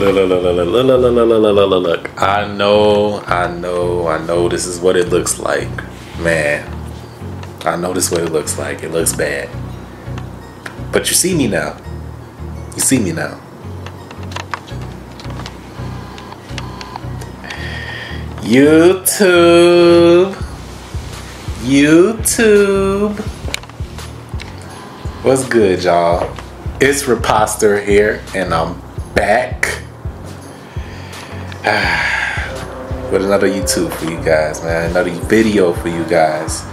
Look. I know this is what it looks like. Man, I know this is what it looks like. It looks bad. But you see me now. You see me now. YouTube. What's good, y'all? It's Repostur here, and I'm back with another YouTube for you guys, man. Another video for you guys.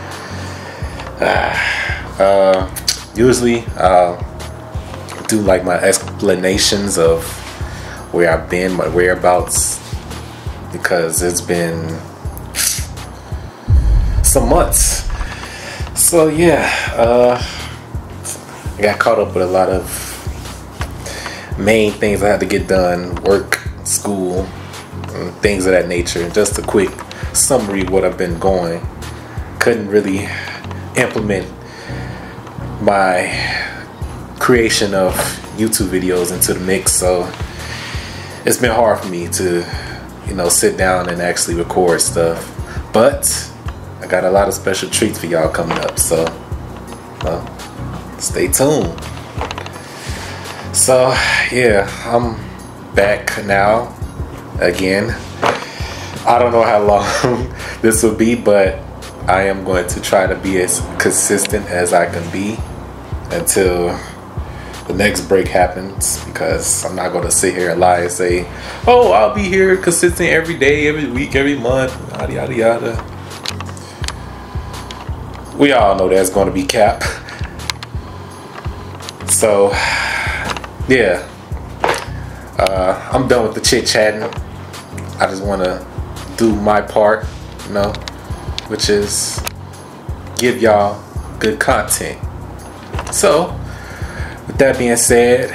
Usually, do like my explanations of where I've been, my whereabouts, because it's been some months. So yeah, I got caught up with a lot of main things I had to get done, work, school, and things of that nature. Just a quick summary of what I've been going. Couldn't really implement my creation of YouTube videos into the mix, so it's been hard for me to, you know, sit down and actually record stuff. But I got a lot of special treats for y'all coming up, so stay tuned. So yeah, I'm back now again. I don't know how long this will be, but I am going to try to be as consistent as I can be until the next break happens, because I'm not going to sit here and lie and say, oh, I'll be here consistent every day, every week, every month, yada yada yada. We all know that's going to be cap. So yeah, I'm done with the chit chatting. I just want to do my part, you know, which is give y'all good content. So with that being said,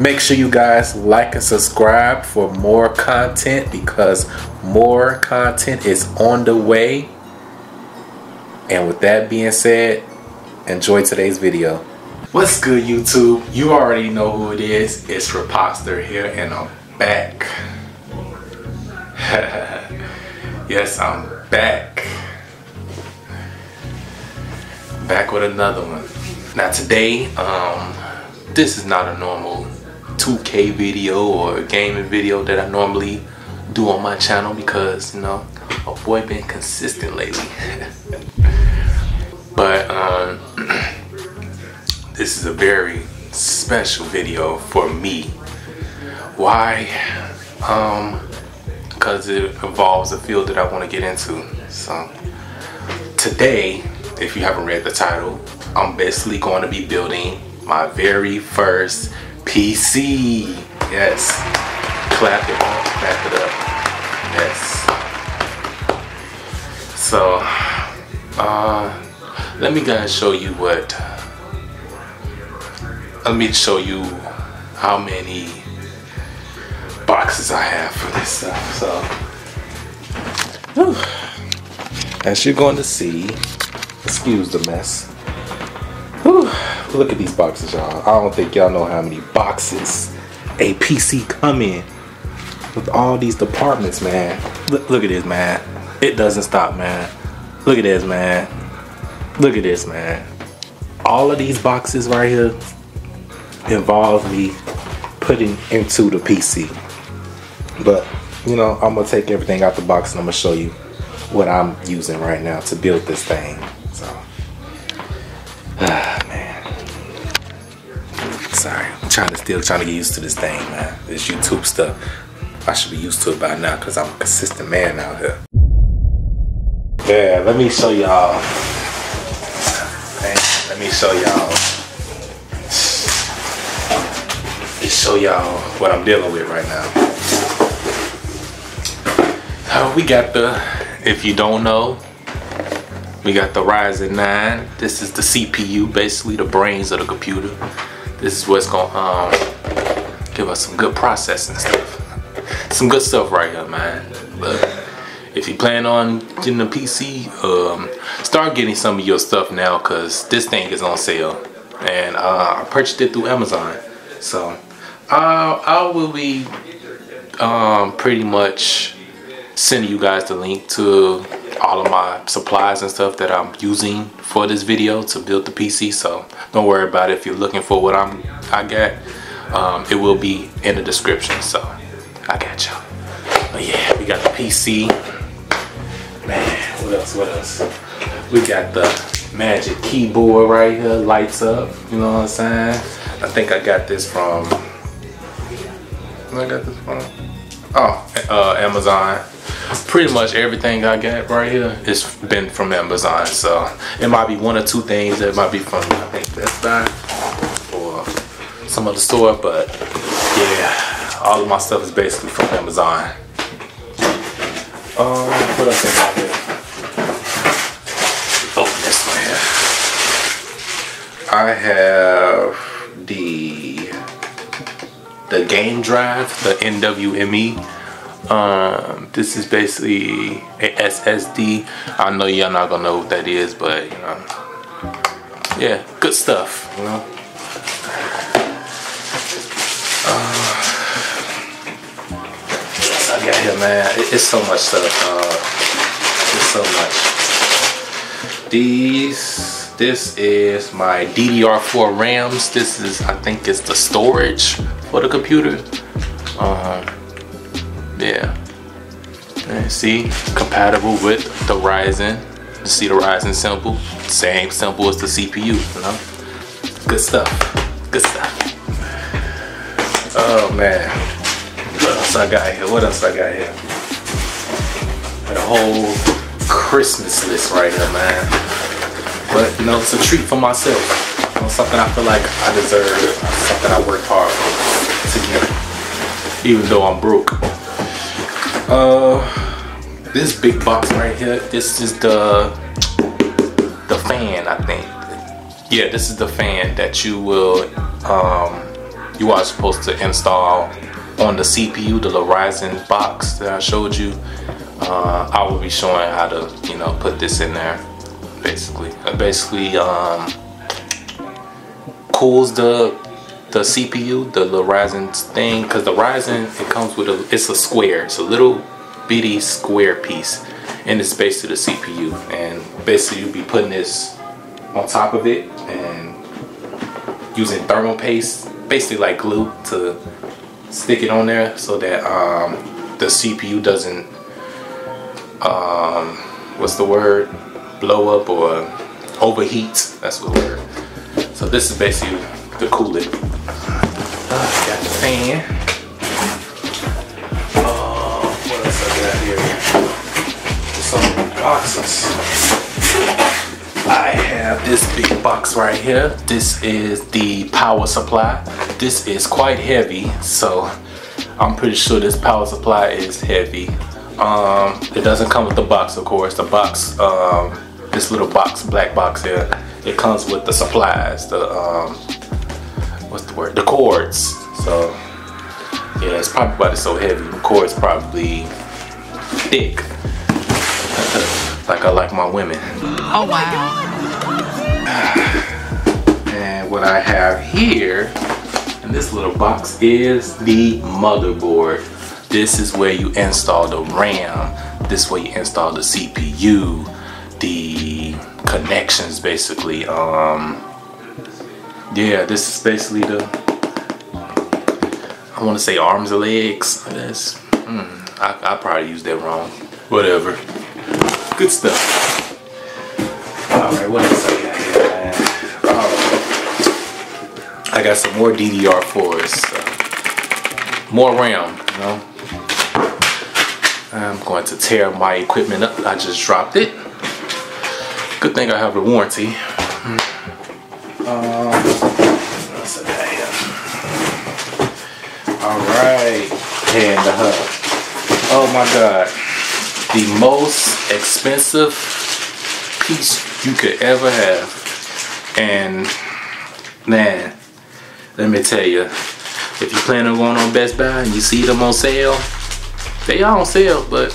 make sure you guys like and subscribe for more content, because more content is on the way. And with that being said, enjoy today's video. What's good, YouTube? You already know who it is. It's Repostur here, and I'm back. Yes, I'm back. Back with another one. Now today, this is not a normal 2K video or gaming video that I normally do on my channel, because, you know, my boy been consistent lately. But this is a very special video for me. Why? Because it involves a field that I want to get into. So today, if you haven't read the title, I'm basically going to be building my very first PC. Yes. Clap it up. Clap it up. Yes. So let me guys show you what. Let me show you how many boxes I have for this stuff. So, whew, as you're going to see, excuse the mess. Whew, look at these boxes, y'all. I don't think y'all know how many boxes a PC come in with all these departments, man. Look at this, man. It doesn't stop, man. Look at this, man. Look at this, man. All of these boxes right here involve me putting into the PC, but you know, I'm gonna take everything out the box and I'm gonna show you what I'm using right now to build this thing. So man, sorry, I'm still trying to get used to this thing, man. This YouTube stuff, I should be used to it by now, because I'm a consistent man out here. Yeah, let me show y'all. Let me show y'all. Show y'all what I'm dealing with right now. We got the, if you don't know, we got the Ryzen 9. This is the CPU, basically the brains of the computer. This is what's gonna give us some good processing stuff. Some good stuff right here, man. But if you plan on getting a PC, start getting some of your stuff now, because this thing is on sale, and I purchased it through Amazon. So I will be pretty much sending you guys the link to all of my supplies and stuff that I'm using for this video to build the PC. So don't worry about it. If you're looking for what I got, it will be in the description. So I got y'all. But yeah, we got the PC. Man, what else? What else? We got the Magic keyboard right here, lights up, you know what I'm saying? I think I got this from, Amazon. Pretty much everything I got right here is been from Amazon, so it might be one or two things that might be from, I think, Best Buy or some other store, but yeah, all of my stuff is basically from Amazon. What else is out here? I have the game drive, the NVMe. This is basically a SSD. I know y'all not gonna know what that is, but you know, yeah, good stuff. You know, what else I got here, man? It's so much stuff. It's so much. This is my DDR4 RAMs. This is, I think it's the storage for the computer. Yeah. And see, compatible with the Ryzen. You see the Ryzen symbol? Same symbol as the CPU, you know? Good stuff, good stuff. Oh man, what else I got here? What else I got here? Got a whole Christmas list right here, man. But you know, it's a treat for myself. You know, something I feel like I deserve, something I worked hard to get, even though I'm broke. This big box right here, this is the fan, I think. Yeah, this is the fan that you will, you are supposed to install on the CPU, the little Ryzen box that I showed you. I will be showing how to, you know, put this in there. Basically, cools the CPU, the little Ryzen thing, because the Ryzen, it comes with it's a square, it's a little bitty square piece, and it's basically the CPU, and basically you'll be putting this on top of it and using thermal paste, basically like glue, to stick it on there so that the CPU doesn't, what's the word? Blow up or overheat. That's what we're. So this is basically the coolant. Got the fan. What else I got here? Some boxes. I have this big box right here. This is the power supply. This is quite heavy, so I'm pretty sure this power supply is heavy. It doesn't come with the box, of course. The box, this little box, black box here, it comes with the supplies, the what's the word, the cords. So yeah, it's probably why it's so heavy. The cords probably thick. Like I like my women. Oh wow. And what I have here in this little box is the motherboard. This is where you install the RAM. This is where you install the CPU, the connections, basically. Yeah, this is basically the, I want to say arms and legs. That's, I probably used that wrong. Whatever. Good stuff. All right, what else I got here, man? I got some more DDR4s, more RAM, you know. I'm going to tear my equipment up. I just dropped it. Good thing I have the warranty. Alright. And the hub. Oh my god. The most expensive piece you could ever have. And man, let me tell you, if you plan on going on Best Buy and you see them on sale, they are on sale, but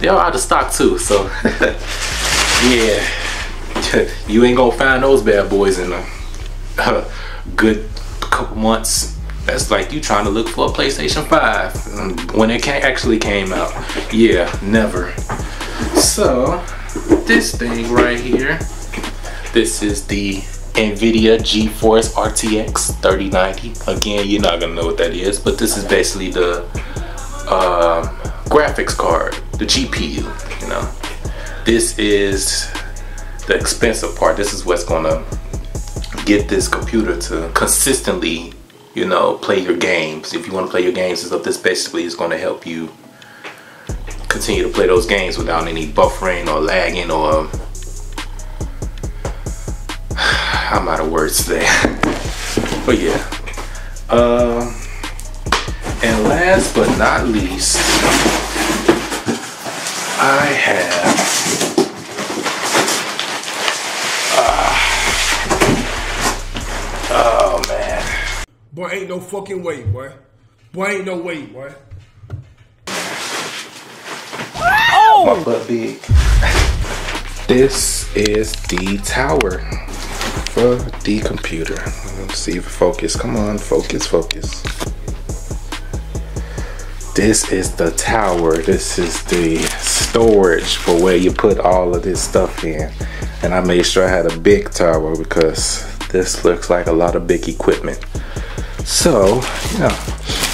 they are out of stock too, so yeah, you ain't gonna find those bad boys in a good couple months. That's like you trying to look for a PlayStation 5 when it actually came out. Yeah, never. So this thing right here, this is the NVIDIA GeForce RTX 3090. Again, you're not gonna know what that is, but this is basically the graphics card, the GPU, you know. This is the expensive part. This is what's gonna get this computer to consistently, you know, play your games. If you want to play your games and stuff, this basically is going to help you continue to play those games without any buffering or lagging or I'm out of words today. But yeah, and last but not least, I have boy, ain't no fucking way, boy. Boy, ain't no way, boy. Oh! My butt big. This is the tower for the computer. Let's see if it focuses. Come on, focus, focus. This is the tower. This is the storage for where you put all of this stuff in. And I made sure I had a big tower because this looks like a lot of big equipment. So, yeah,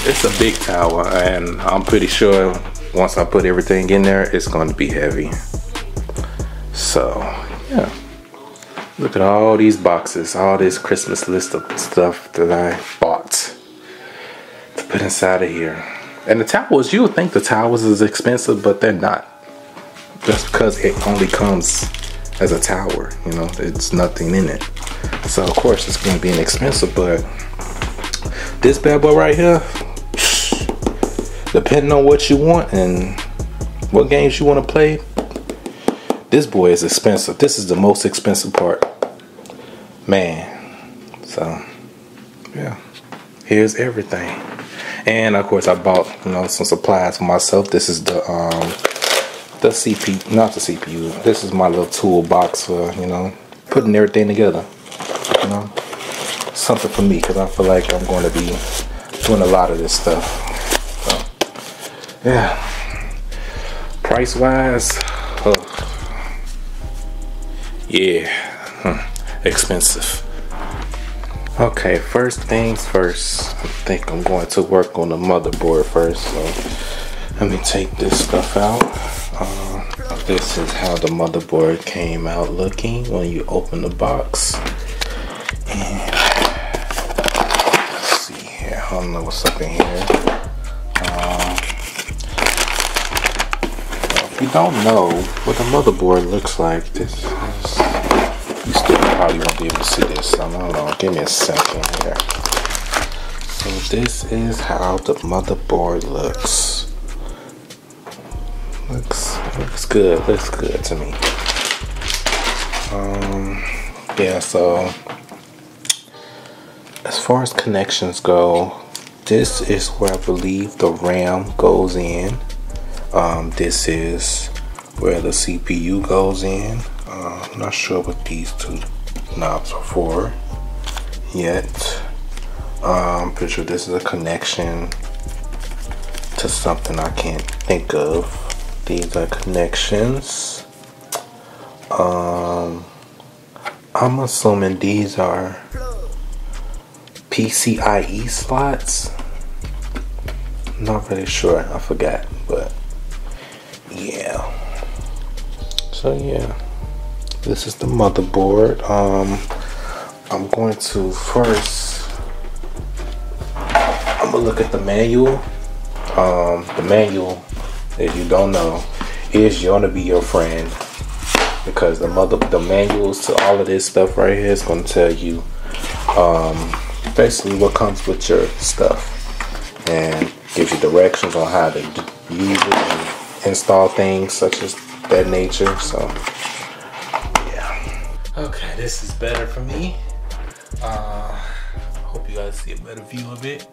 it's a big tower, and I'm pretty sure once I put everything in there, it's going to be heavy. So, yeah, look at all these boxes, all this Christmas list of stuff that I bought to put inside of here. And the towers, you would think the towers is expensive, but they're not. Just because it only comes as a tower, you know, it's nothing in it. So, of course, it's going to be inexpensive, but this bad boy right here, depending on what you want and what games you want to play, this boy is expensive. This is the most expensive part, man. So yeah, here's everything. And of course I bought, you know, some supplies for myself. This is the CPU, not the CPU, this is my little toolbox for, you know, putting everything together, you know, something for me, because I feel like I'm going to be doing a lot of this stuff. So, yeah, price wise, oh, yeah, expensive. Okay, first things first, I think I'm going to work on the motherboard first. So let me take this stuff out. This is how the motherboard came out looking when you open the box. And I don't know what's up in here. If you don't know what the motherboard looks like, you still probably won't be able to see this. I don't know. Give me a second here. So this is how the motherboard looks. Looks good. Looks good to me. Yeah. So as far as connections go, this is where I believe the RAM goes in. This is where the CPU goes in. I'm not sure what these two knobs are for yet. I'm pretty sure this is a connection to something I can't think of. These are connections. I'm assuming these are PCIe slots. Not really sure, I forgot, but yeah. So yeah, this is the motherboard. I'm going to first, I'm gonna look at the manual. The manual, if you don't know, is gonna be your friend, because the manuals to all of this stuff right here is gonna tell you basically what comes with your stuff and gives you directions on how to use it and install things such as that nature. So yeah, okay, this is better for me. Hope you guys see a better view of it.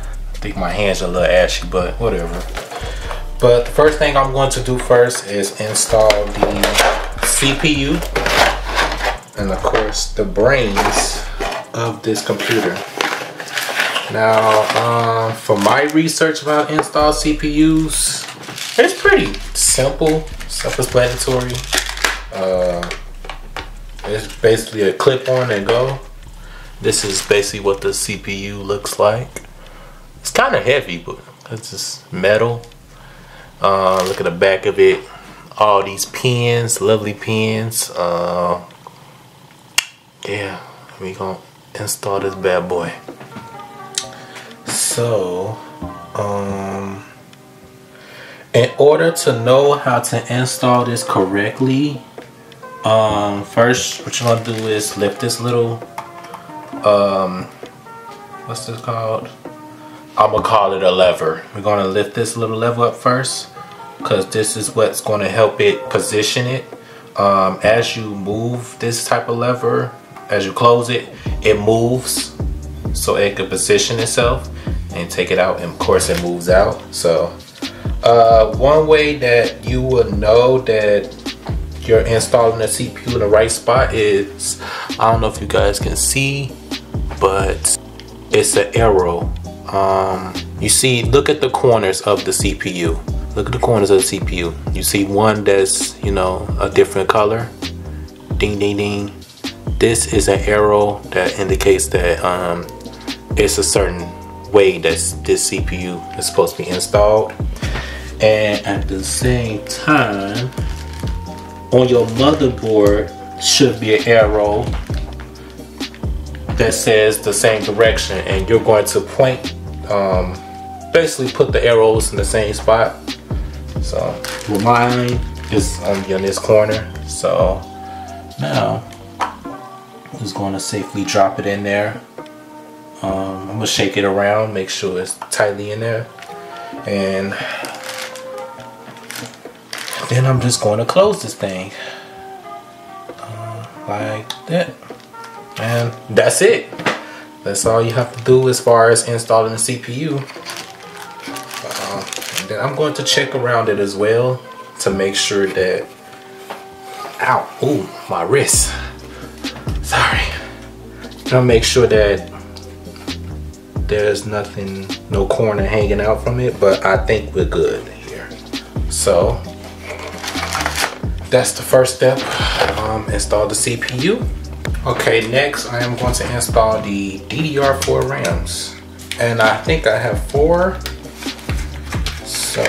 I think my hands are a little ashy, but whatever. But the first thing I'm going to do first is install the CPU and of course the brains of this computer. Now, for my research about install CPUs, it's pretty simple, self-explanatory. It's basically a clip on and go. This is basically what the CPU looks like. It's kind of heavy, but it's just metal. Look at the back of it. All these pins, lovely pins. Yeah, we gonna install this bad boy. So, in order to know how to install this correctly, first what you're gonna do is lift this little, what's this called? I'm gonna call it a lever. We're gonna lift this little lever up first, because this is what's gonna help it position it. As you move this type of lever, as you close it, it moves so it could position itself, and take it out, and of course it moves out. So one way that you would know that you're installing the CPU in the right spot is, I don't know if you guys can see, but it's an arrow. You see, look at the corners of the CPU. Look at the corners of the CPU. You see one that's, you know, a different color. Ding, ding, ding. This is an arrow that indicates that it's a certain way that this CPU is supposed to be installed. And at the same time, on your motherboard should be an arrow that says the same direction, and you're going to point, basically put the arrows in the same spot. So mine is on this corner. So now I'm just going to safely drop it in there. I'm going to shake it around, make sure it's tightly in there, and then I'm just going to close this thing like that, and that's it. That's all you have to do as far as installing the CPU. And then I'm going to check around it as well to make sure that, ow, ooh, my wrist, sorry. I'll make sure that there's nothing, no corner hanging out from it, but I think we're good here. So that's the first step, install the CPU. Okay, next I am going to install the DDR4 RAMs. And I think I have 4. So,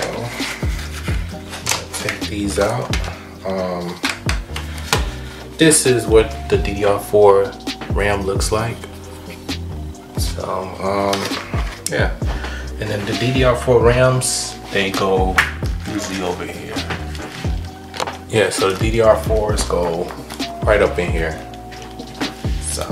take these out. This is what the DDR4 RAM looks like. So, yeah. And then the DDR4 RAMs, they go usually over here. Yeah, so the DDR4s go right up in here. So,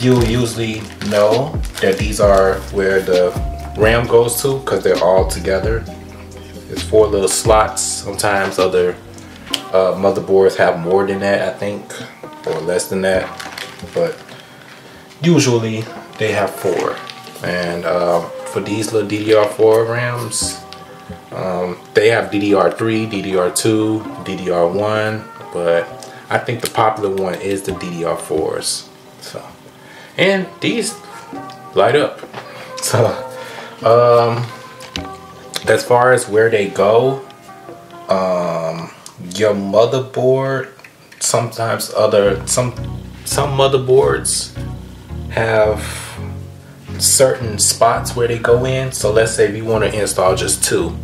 you'll usually know that these are where the RAM goes to, because they're all together. There's 4 little slots. Sometimes other motherboards have more than that, I think, or less than that, but usually they have 4. And for these little DDR4 RAMs, they have DDR3, DDR2, DDR1, but I think the popular one is the DDR4s. So, and these light up. So, as far as where they go, your motherboard, sometimes some motherboards have certain spots where they go in. So let's say if you want to install just 2,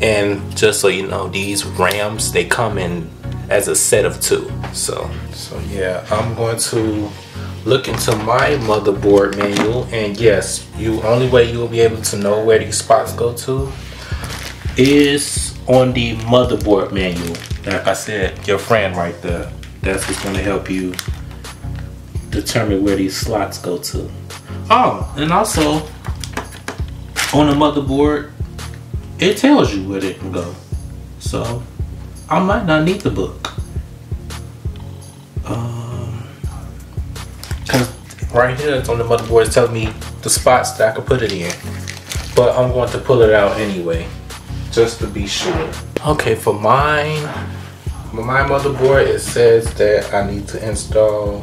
and just so you know, these RAMs, they come in as a set of 2. So yeah, I'm going to look into my motherboard manual, and yes, you only way you'll be able to know where these spots go to is on the motherboard manual. Like I said, your friend right there, that's what's going to help you determine where these slots go to. Oh, and also on the motherboard, it tells you where they can go. So I might not need the book, cause right here it's on the motherboard. It's telling me the spots that I could put it in, but I'm going to pull it out anyway, just to be sure. Okay, for mine, my motherboard, it says that I need to install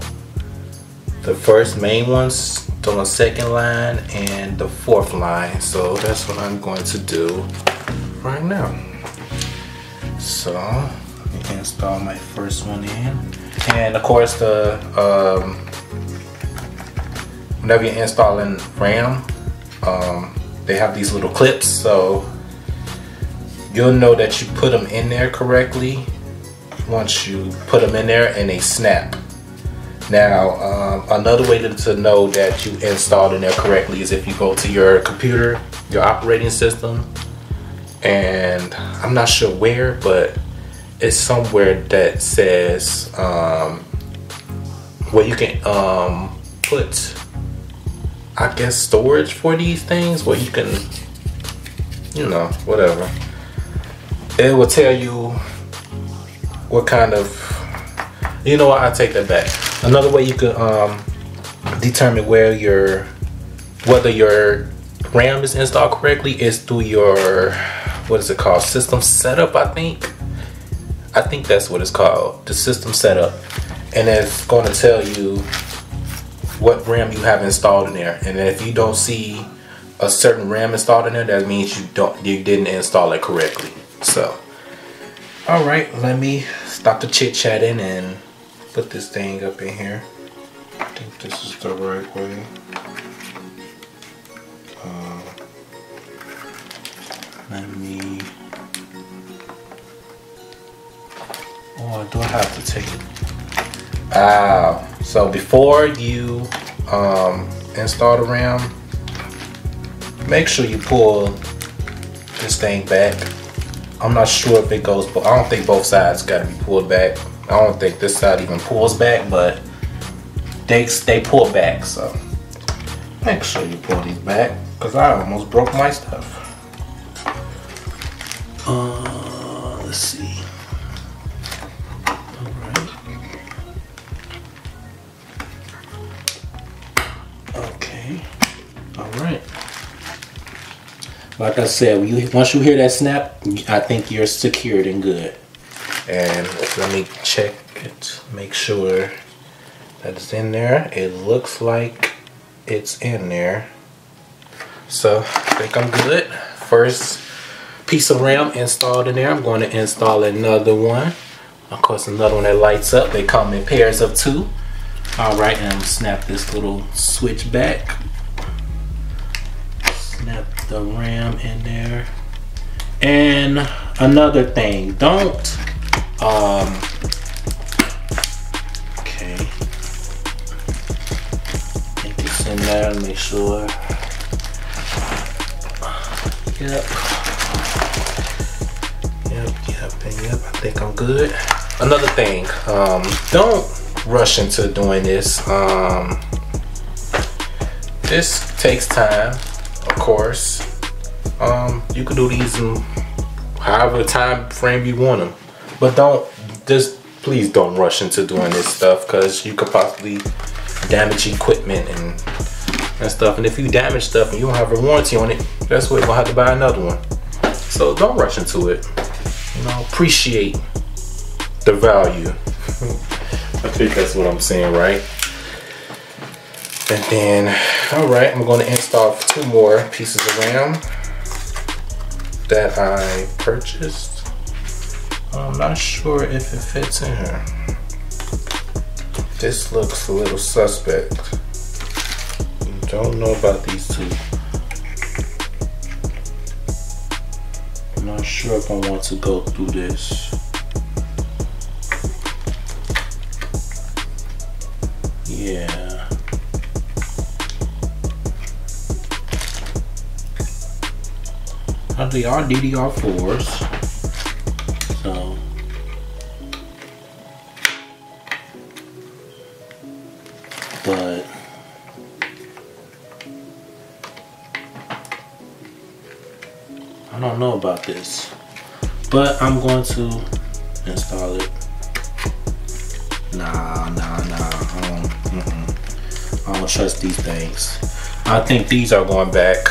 the first main ones. on the second line and the fourth line. So that's what I'm going to do right now. So let me install my first one in. And of course, the whenever you're installing RAM, they have these little clips, so you'll know that you put them in there correctly once you put them in there and they snap. Now, another way to know that you installed in there correctly is if you go to your computer, your operating system, and I'm not sure where, but it's somewhere that says where you can put, I guess, storage for these things, where you can, you know, whatever. It will tell you what kind of, you know what, I take that back. Another way you can determine where your, whether your RAM is installed correctly is through your, what is it called, system setup, I think. I think that's what it's called, the system setup. And it's gonna tell you what RAM you have installed in there, and if you don't see a certain RAM installed in there, that means you didn't install it correctly. So, all right, let me stop the chit chatting and put this thing up in here. I think this is the right way. Let me. Oh, do I have to take it? Ah. So before you install the RAM, make sure you pull this thing back. I'm not sure if it goes, but I don't think both sides gotta be pulled back. I don't think this side even pulls back, but they pull back. So make sure you pull these back, because I almost broke my stuff. Let's see. Like I said, once you hear that snap, I think you're secured and good. And let me check it, make sure that it's in there. It looks like it's in there. So I think I'm good. First piece of RAM installed in there. I'm going to install another one. Of course, another one that lights up. They come in pairs of 2. All right, and I'm gonna snap this little switch back. Snap the RAM in there. And another thing, don't okay, I think it's in there, make sure. Yep, I think I'm good. Another thing, don't rush into doing this. This takes time. Of course, you can do these in however time frame you want them, but please don't rush into doing this stuff, because you could possibly damage equipment and stuff. And if you damage stuff and you don't have a warranty on it, that's what we'll have to buy another one. So don't rush into it. You know, appreciate the value. I think that's what I'm saying, right? And then, all right, I'm going to install 2 more pieces of RAM that I purchased. I'm not sure if it fits in here. This looks a little suspect. Don't know about these 2. I'm not sure if I want to go through this. Yeah. They are DDR4s, so but I don't know about this, but I'm going to install it. I don't trust these things. I think these are going back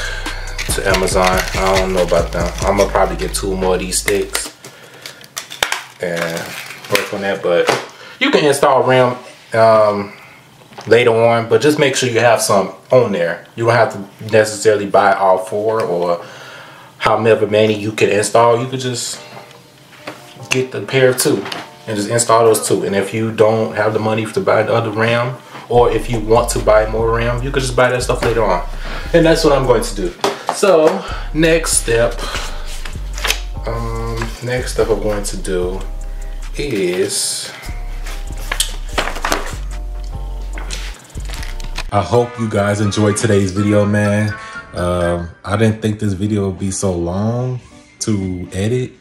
to Amazon. I don't know about them. I'm gonna probably get 2 more of these sticks and work on that. But you can install RAM later on, but just make sure you have some on there. You don't have to necessarily buy all four or however many you can install. You could just get the pair of two and just install those two. And if you don't have the money to buy the other RAM, or if you want to buy more RAM, you could just buy that stuff later on. And that's what I'm going to do. So next step I'm going to do is, I hope you guys enjoyed today's video, man. I didn't think this video would be so long to edit,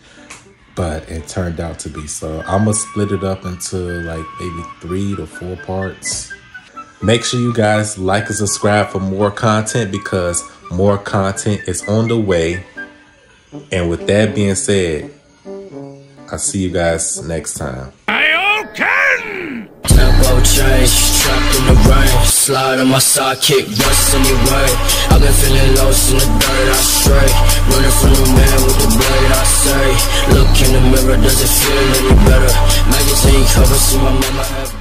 but it turned out to be. So I'm gonna split it up into like maybe 3 to 4 parts. Make sure you guys like and subscribe for more content, because more content is on the way. And with that being said, I'll see you guys next time. Tempo change, trapped in the rain. Slide on my sidekick, rust anyway. I've been feeling lost in the dirt, I stray. Running from the man with the blade, I say. Look in the mirror, does it feel any better? Magazine covers, see my mama have